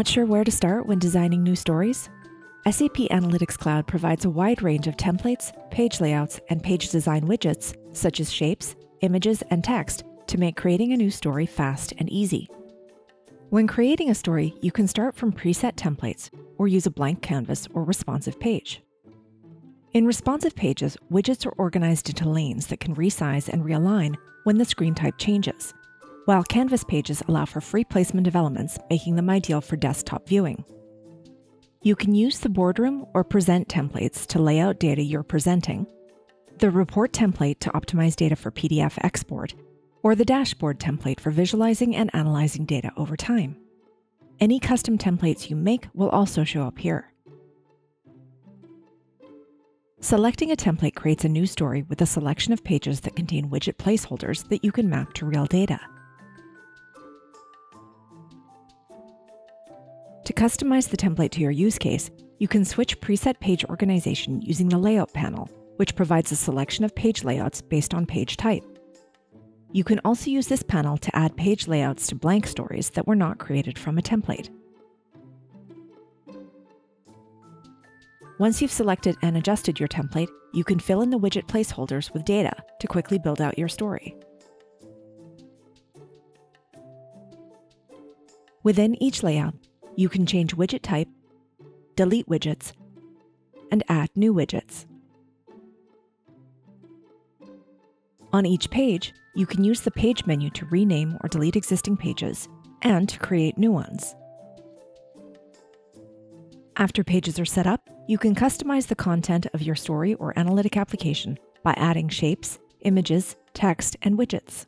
Not sure where to start when designing new stories? SAP Analytics Cloud provides a wide range of templates, page layouts, and page design widgets, such as shapes, images, and text, to make creating a new story fast and easy. When creating a story, you can start from preset templates or use a blank canvas or responsive page. In responsive pages, widgets are organized into lanes that can resize and realign when the screen type changes, while canvas pages allow for free placement of elements, making them ideal for desktop viewing. You can use the boardroom or present templates to lay out data you're presenting, the report template to optimize data for PDF export, or the dashboard template for visualizing and analyzing data over time. Any custom templates you make will also show up here. Selecting a template creates a new story with a selection of pages that contain widget placeholders that you can map to real data. To customize the template to your use case, you can switch preset page organization using the Layout panel, which provides a selection of page layouts based on page type. You can also use this panel to add page layouts to blank stories that were not created from a template. Once you've selected and adjusted your template, you can fill in the widget placeholders with data to quickly build out your story. Within each layout, you can change widget type, delete widgets, and add new widgets. On each page, you can use the page menu to rename or delete existing pages and to create new ones. After pages are set up, you can customize the content of your story or analytic application by adding shapes, images, text, and widgets.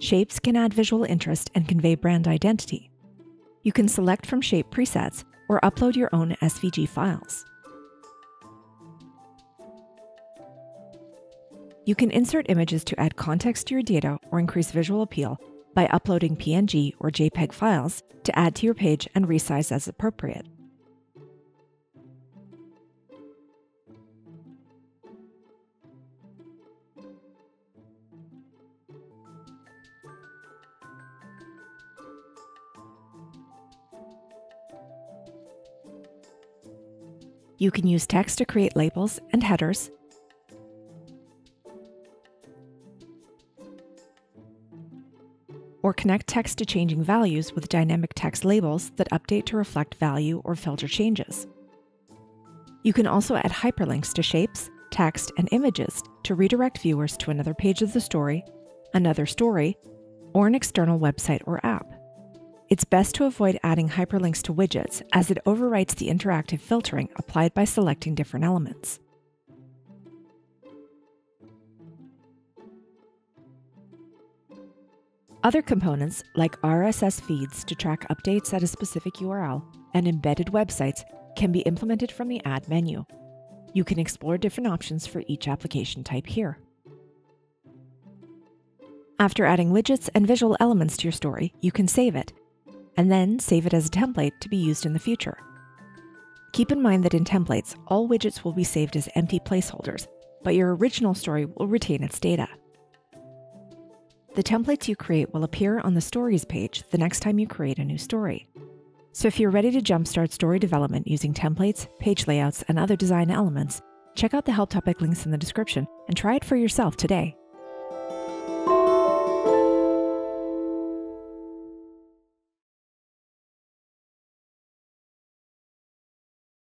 Shapes can add visual interest and convey brand identity. You can select from shape presets or upload your own SVG files. You can insert images to add context to your data or increase visual appeal by uploading PNG or JPEG files to add to your page and resize as appropriate. You can use text to create labels and headers, or connect text to changing values with dynamic text labels that update to reflect value or filter changes. You can also add hyperlinks to shapes, text, and images to redirect viewers to another page of the story, another story, or an external website or app. It's best to avoid adding hyperlinks to widgets as it overwrites the interactive filtering applied by selecting different elements. Other components, like RSS feeds to track updates at a specific URL and embedded websites, can be implemented from the Add menu. You can explore different options for each application type here. After adding widgets and visual elements to your story, you can save it, and then save it as a template to be used in the future. Keep in mind that in templates, all widgets will be saved as empty placeholders, but your original story will retain its data. The templates you create will appear on the Stories page the next time you create a new story. So if you're ready to jumpstart story development using templates, page layouts, and other design elements, check out the help topic links in the description and try it for yourself today.